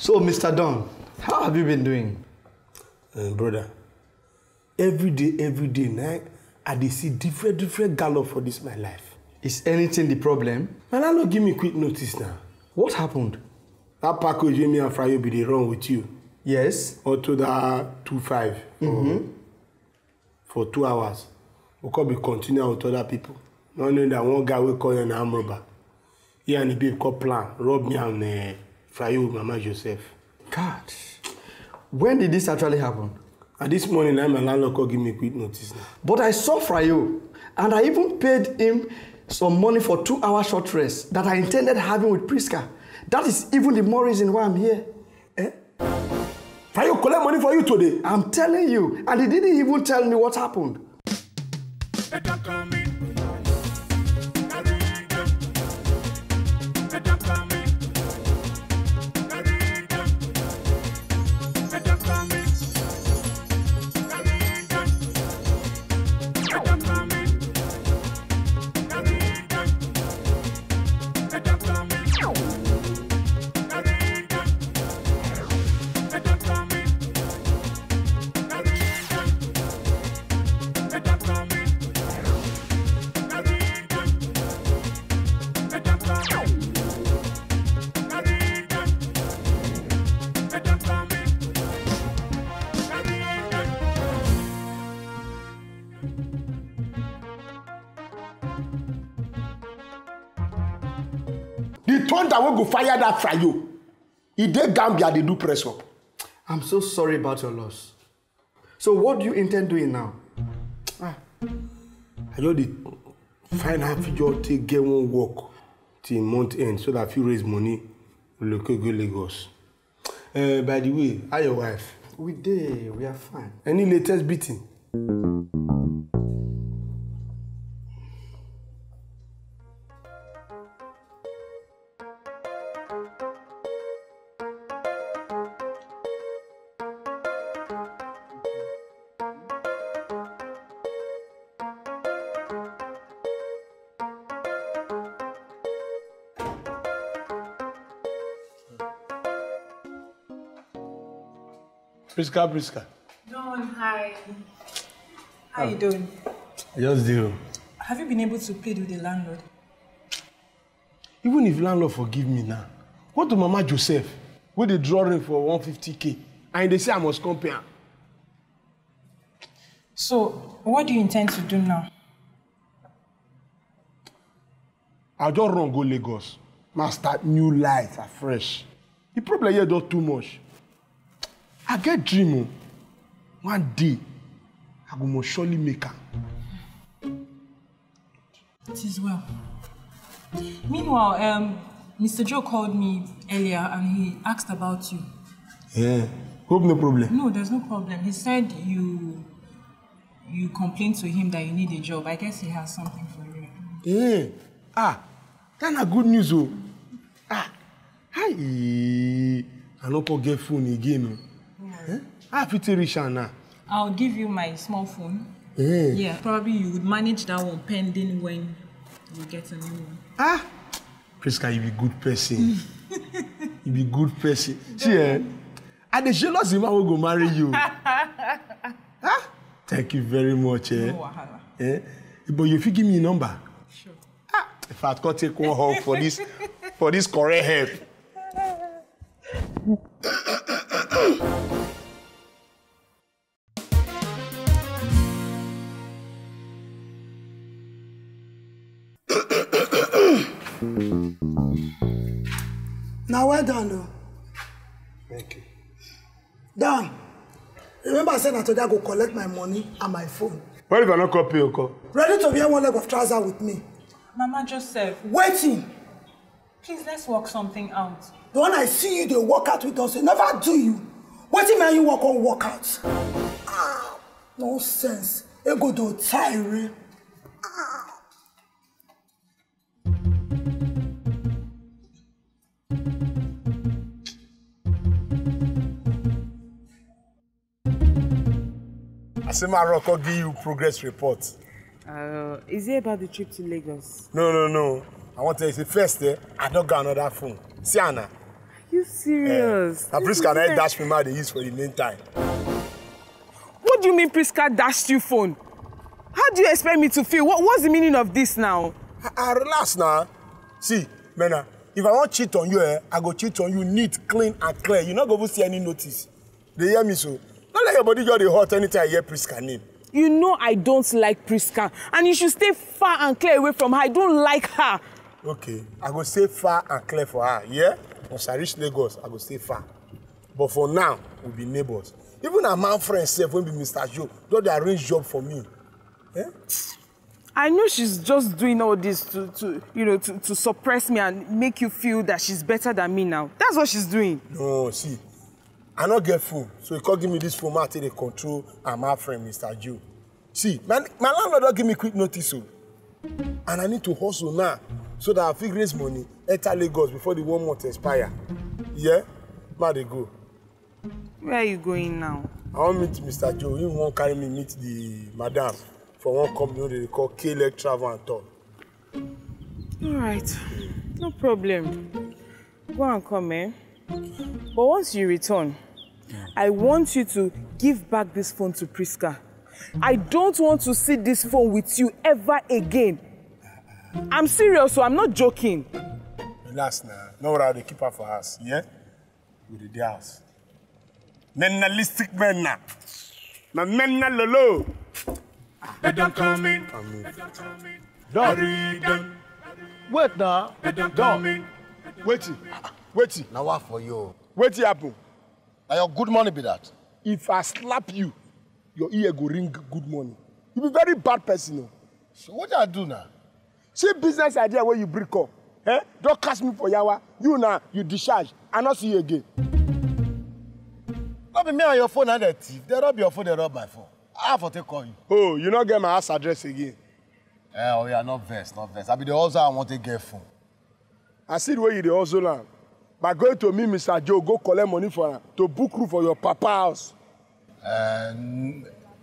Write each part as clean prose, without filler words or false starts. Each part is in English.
So, Mr. Don, how have you been doing? Brother, every day, night, I dey see different gallop for this my life. Is anything the problem? My landlord give me quick notice now. What happened? That package with me and Friyo be the wrong with you. Yes. Or to that 2.5 for 2 hours. We could be continuing with other people. Not knowing that one guy will call you an arm robber. He and the babe called plan, rob me and Friyo, Mama Joseph. God. When did this actually happen? And this morning, my landlord called give me a quick notice now. But I saw Friyo, and I even paid him some money for 2 hour short rest that I intended having with Prisca. That is even the more reason why I'm here. Eh? Friyo collect money for you today. I'm telling you, and he didn't even tell me what happened. The thunder will go fire that Friyo. If they Gambia, they do press up. I'm so sorry about your loss. So what do you intend doing now? I know the final figure take get one walk till month end so that if you raise money, look go Lagos. By the way, how your wife? We are fine. Any latest beating? Prisca. Don, hi. How you doing? Just deal. Have you been able to plead with the landlord? Even if landlord forgive me now, go to Mama Joseph with the drawing for 150K and they say I must come pay. So, what do you intend to do now? I don't run go Lagos. Must start new life afresh. The problem here don't too much. I get dream. One day, I will surely make it. It is well. Meanwhile, Mr. Joe called me earlier and he asked about you. Yeah. Hope no problem. No, there's no problem. He said you complained to him that you need a job. I guess he has something for you. Yeah. That's not good news, oh. Hi. I don't get phone again. I have to reach out now. I'll give you my small phone. Yeah. Probably you would manage that one pending when you get a new one. Prisca, you be good person. You be good person. See, I'm the jealous man who go marry you. Thank you very much. No wahala. But if you give me a number, sure. If I can take one hug for this, for this correct help. Now well done, though. Thank you. Don, remember I said that today I go collect my money and my phone. What if I don't copy your call? Ready to wear one leg of trouser with me. Mama Joseph. Waiting. Please, let's work something out. The one I see you, they walk out with us. They never do you. Waiting when you walk on walkouts. Nonsense. They go to tire. Asima Rocko give you progress report. Is it about the trip to Lagos? No. I want to say first, I don't got another phone. Siana. You serious? And Prisca and I dashed my mother use for the meantime. What do you mean Prisca dashed your phone? How do you expect me to feel? What's the meaning of this now? Relax now. See, Mena, if I want to cheat on you, I go cheat on you neat, clean, and clear. You're not going to see any notice. They hear me so. Not like your body got the hot anytime I hear Prisca name. You know I don't like Prisca, and you should stay far and clear away from her. I don't like her. Okay, I go stay far and clear for her, yeah? Once I reach Lagos, I go stay far. But for now, we'll be neighbors. Even a man friend self will be Mr. Joe, don't they arrange job for me? Eh? I know she's just doing all this to suppress me and make you feel that she's better than me now. That's what she's doing. No, see, I don't get phone, so you can't give me this phone after they control and my friend Mr. Joe. See, my landlord don't give me quick notice, so. And I need to hustle now, so that I figure raise money, enter Lagos before the 1 month expire. Yeah? Now they go. Where are you going now? I want to meet Mr. Joe. He won't carry me meet the madam for one company they call K-Leg Travel and Talk. All right. No problem. Go and come, eh? But once you return, I want you to give back this phone to Prisca. I don't want to see this phone with you ever again. I'm serious, so I'm not joking. Relax now. No worry, they keep her for us, yeah? With the house. Menalistic men now. My men are low. They don't call me. They don't call me. Don't. Wait now. They don't call me. Wait. Now what for you? Wait, happen. Now your good money be that. If I slap you, your ear go ring good money. You be very bad person. So what do I do now? See business idea where you break up. Eh? Don't cast me for yawa. You now, you discharge. I not see you again. Not be me on your phone and the thief. They rob your phone, they rob my phone. I have to call you. Oh, you not get my house address again. Eh, oh yeah, not vest. I be the also I want to get phone. I see the way you the also land. By going to me, Mr. Joe, go collect money for her to book room for your papa house.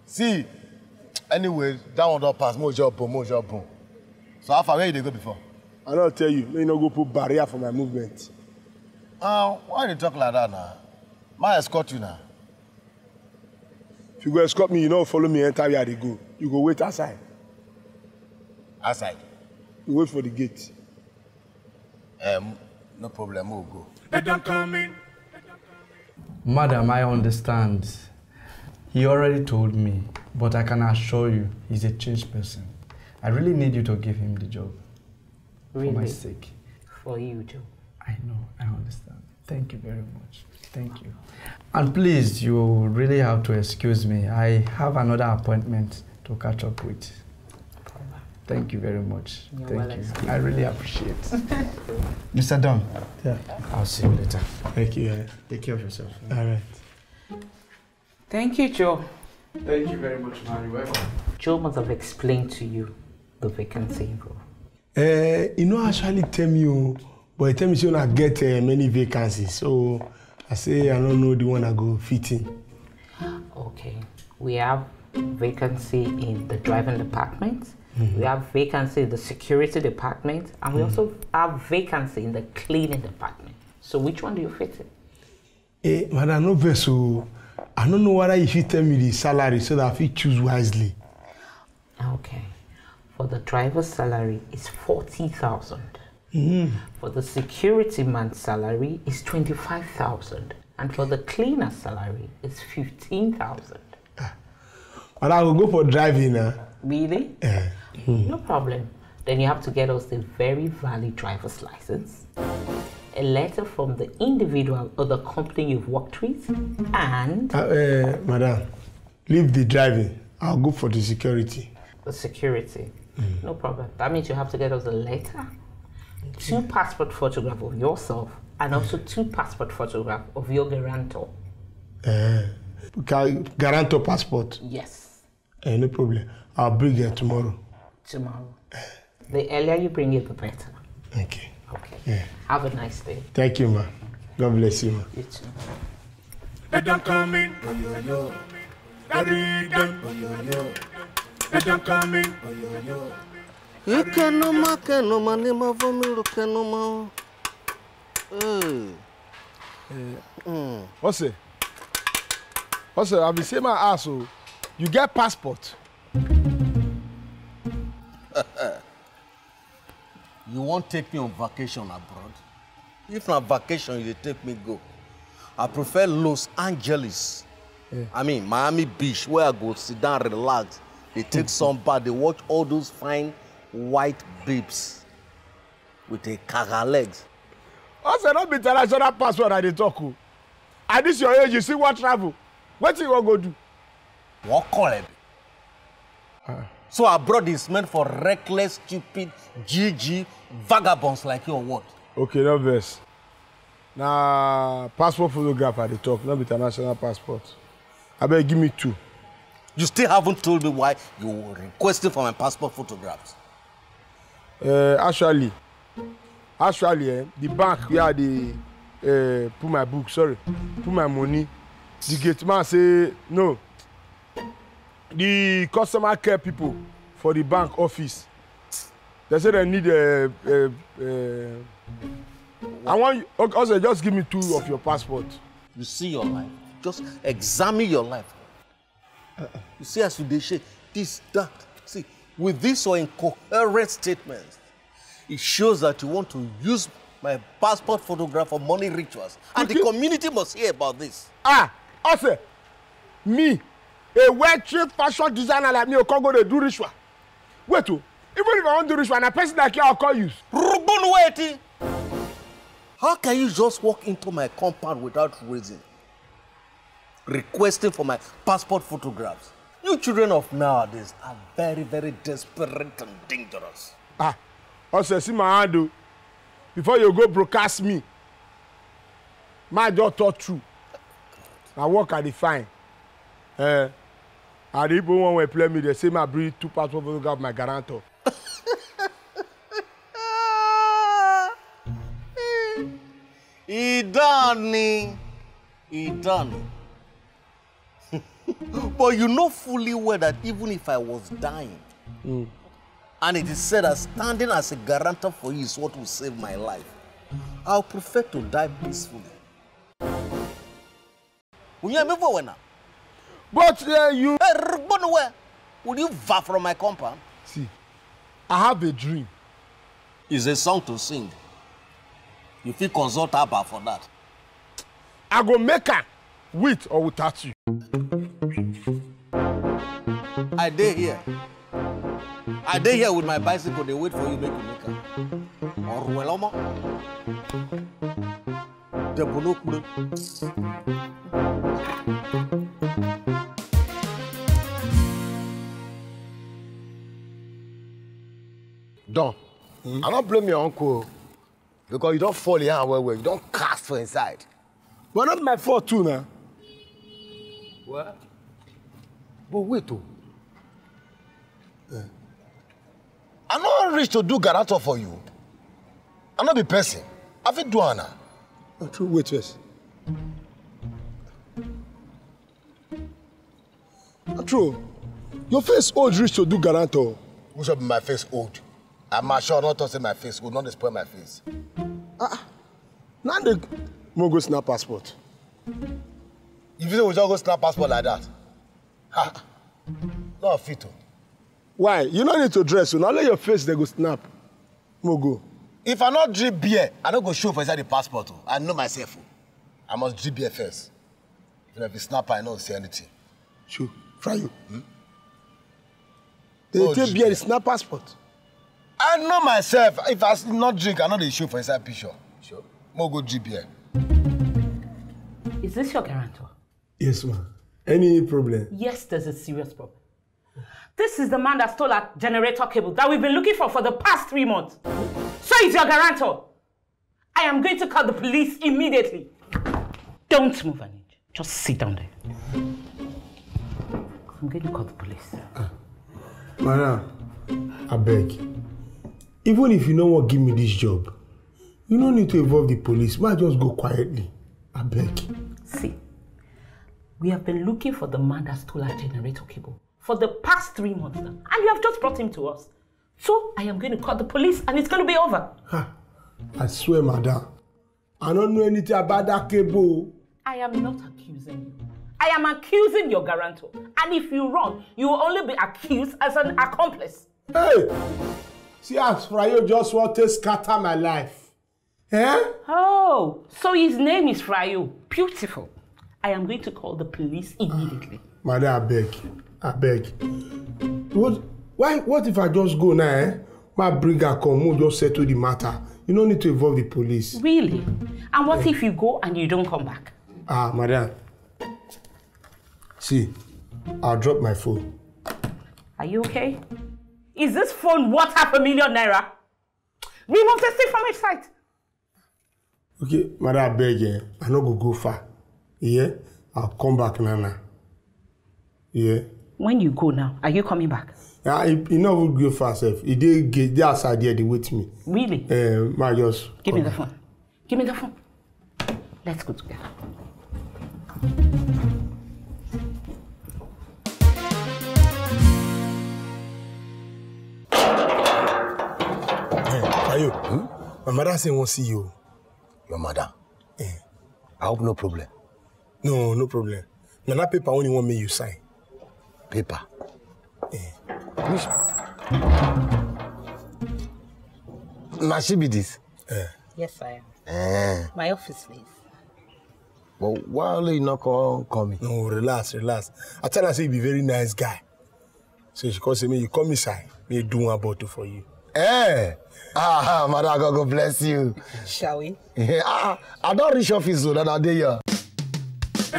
See, anyway, that one don't pass. More job. So how far where did they go before? I don't tell you. Let me not go put barrier for my movement. Why do you talk like that now? Might escort you now. If you go escort me, you don't follow me enter where they go. You go wait outside. Outside? You wait for the gate. No problem, we'll go. They don't come in. Madam, I understand. He already told me, but I can assure you, he's a changed person. I really need you to give him the job. Really? For my sake. For you too. I know, I understand. Thank you very much. Thank you. And please, you really have to excuse me. I have another appointment to catch up with. Thank you very much. Thank you. I really appreciate it. Mr. Don, yeah. I'll see you later. Thank you. Take care of yourself. All right. Thank you, Joe. Thank you very much, Mary. Welcome. Joe must have explained to you the vacancy role. You know, actually tell me, but he tell me she don't get many vacancies. So I say I don't know the one I go fit in. Okay, we have vacancy in the driving department. Mm-hmm. We have vacancy in the security department, and we also have vacancy in the cleaning department. So which one do you fit in? Madam, no vessel. I don't know whether if you tell me the salary so that I fit choose wisely. Okay. For the driver's salary is 40,000. For the security man's salary is 25,000, and for the cleaner's salary is 15,000. But I will go for driving. Really? No problem. Then you have to get us the very valid driver's license, a letter from the individual or the company you've worked with, and... Madam, leave the driving. I'll go for the security. The security? No problem. That means you have to get us a letter, 2 passport photographs of yourself, and also 2 passport photographs of your guarantor. Guarantor passport? Yes. No problem. I'll bring it tomorrow. Tomorrow. The earlier you bring it, the better. Okay. Okay. Yeah. Have a nice day. Thank you, ma. Okay. God bless you, ma. You too. They don't come in. They don't come in. You can't no man, never for me, look at no man. What's it? What's it? I'll be saying my asshole. You get passport. You won't take me on vacation abroad. If not vacation, you take me go. I prefer Los Angeles. Yeah. I mean, Miami Beach, where I go sit down, relax. They take some bath, they watch all those fine white babes with their caga legs. I said, not be international passport that they talk. At this your age, you see what travel. What you go do? What call it? So abroad is meant for reckless, stupid, GG, vagabonds like you or what? Okay, no verse. Now, passport photograph at the top, not international passport. I better give me 2. You still haven't told me why you were requesting for my passport photographs. Actually, the bank where they put my book, sorry, put my money, the gate man say no. The customer care people for the bank office, they said they need I want you, also just give me 2 of your passport. You see your life, just examine your life. You see as you shake this, that, see, with this or incoherent statements, it shows that you want to use my passport photograph for money rituals. And the community must hear about this. Ah, also, me, a well-trained fashion designer like me, I can't go to do ritual. Wait, even if I want to do ritual, and a person like you, I'll call you. Rubun waiting. How can you just walk into my compound without reason? Requesting for my passport photographs. You children of nowadays are very, very desperate and dangerous. Ah, also see my hand, before you go broadcast me, my daughter too. I work at the fine. And the people when they play me, they say my breed 2 passport photographs, my guarantor. He done. But you know fully well that even if I was dying, and it is said that standing as a guarantor for you is what will save my life, I'll prefer to die peacefully. But you... Would you va from my compound? See, I have a dream. It's a song to sing. You feel consult Abba for that. I go make her with or without you. I dey here with my bicycle. They wait for you, make you make her. Orweloma. Debunokuru. Don, I don't blame your uncle. Because you don't fall in hand well. You don't cast for inside. But not my fault too now. What? But wait oh. I'm not rich to do guarantor for you. I'm not be person. I fit do Anna. Wait. True. Your face old rich to do guarantor. Who should be my face old? I'm sure not to say my face old, not spoil my face. Now they go snap passport. If you say we just go snap passport like that, not fit. Why? You don't need to dress, so now let your face they go snap. Mogo. If I not drink beer, I don't go show for inside the passport. I know myself. I must drink beer first. Even if you snap, I don't say anything. Sure. Friyo. They take beer, it's snap passport. I know myself. If I not drink, I know they show for inside picture. Sure. Mogo drink beer. Is this your guarantor? Yes, ma'am. Any problem? Yes, there's a serious problem. This is the man that stole our generator cable that we've been looking for the past 3 months. So it's your guarantor. I am going to call the police immediately. Don't move an inch. Just sit down there. I'm going to call the police. Mara, I beg. Even if you don't want to give me this job, you don't need to involve the police. Why just go quietly? I beg. See, we have been looking for the man that stole our generator cable for the past 3 months now, and you have just brought him to us. So I am going to call the police and it's going to be over. I swear, madam, I don't know anything about that cable. I am not accusing you. I am accusing your guarantor. And if you run, you will only be accused as an accomplice. Hey! See, as Friyo just want to scatter my life. Eh? Oh, so his name is Friyo. Beautiful. I am going to call the police immediately. Madam, I beg. I beg. What if I just go now, eh? My brigade come, we'll just settle the matter. You don't need to involve the police. Really? And what if you go and you don't come back? Ah, madam. See, I'll drop my phone. Are you okay? Is this phone worth ₦500,000? Remove this thing from my sight. Okay, madam, I beg you. I'm not going to go far. Yeah? I'll come back, Nana. Yeah? When you go now, are you coming back? Yeah, he not will go for herself. He did get that idea, they wait me. Really? Marius. Give me the phone. Give me the phone. Let's go together. Hey, are you? My mother said won't see you. Your mother? Hey. I hope no problem. No, no problem. Now that paper only want me you sign. Paper? Hey. Which? Must she be this? Yes, I am. My office, please. Well, why will you not call me? No, relax, relax. I tell her say you be a very nice guy. So she calls me, you come inside. Me do one bottle for you. Eh? Ah, Madam, God bless you. Shall we? Ah, I don't reach office so that I dare you.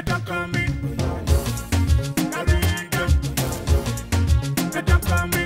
Don't call me. Don't call me.